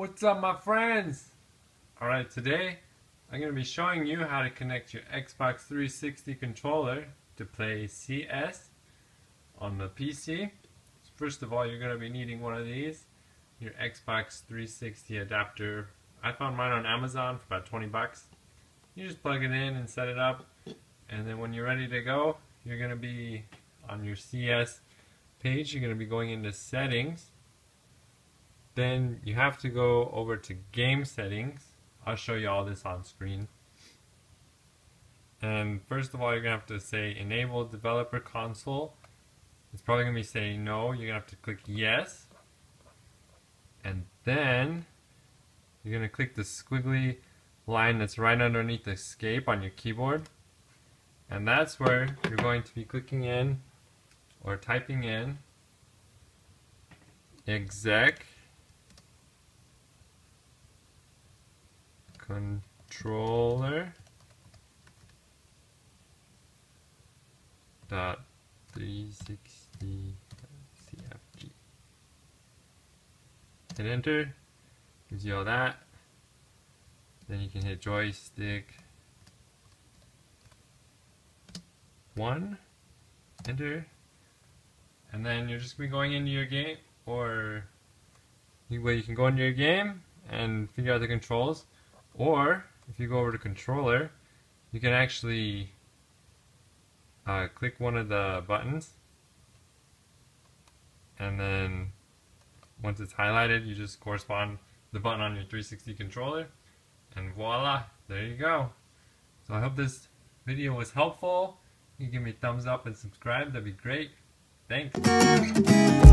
What's up, my friends? Alright, today I'm going to be showing you how to connect your Xbox 360 controller to play CS on the PC. So first of all, you're going to be needing one of these, your Xbox 360 adapter. I found mine on Amazon for about 20 bucks. You just plug it in and set it up, and then when you're ready to go, you're going to be on your CS page. You're going to be going into settings. Then you have to go over to game settings. I'll show you all this on screen. And first of all, you're going to have to say enable developer console. It's probably going to be saying no. You're going to have to click yes. And then you're going to click the squiggly line that's right underneath escape on your keyboard. And that's where you're going to be clicking in or typing in exec Controller dot 360 CFG. Hit enter, gives you all that. Then you can hit joystick 1, enter, and then you're just gonna be going into your game, or you can go into your game and figure out the controls. Or, if you go over to controller, you can actually click one of the buttons, and then once it's highlighted, you just correspond the button on your 360 controller, and voila, there you go. So I hope this video was helpful. You can give me a thumbs up and subscribe, that'd be great. Thanks.